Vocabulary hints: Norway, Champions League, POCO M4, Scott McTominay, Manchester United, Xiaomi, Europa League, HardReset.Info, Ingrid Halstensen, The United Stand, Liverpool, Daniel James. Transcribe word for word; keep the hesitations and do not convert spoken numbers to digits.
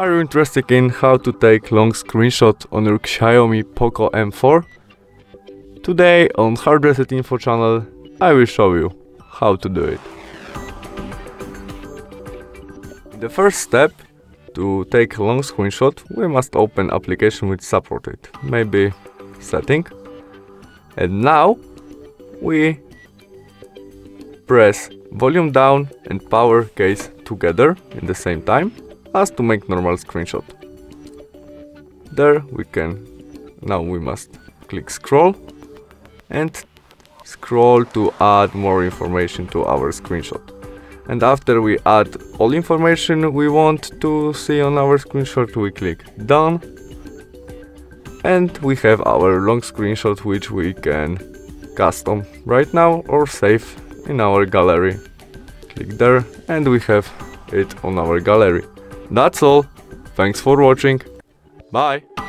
Are you interested in how to take long screenshot on your Xiaomi POCO M four? Today on HardReset.Info channel I will show you how to do it. The first step to take a long screenshot, we must open application which support it, maybe setting. And now we press volume down and power case together in the same time as to make normal screenshot. There we can, now we must click scroll and scroll to add more information to our screenshot. And after we add all information we want to see on our screenshot, we click done. And we have our long screenshot which we can custom right now or save in our gallery. Click there and we have it on our gallery. That's all. Thanks for watching. Bye.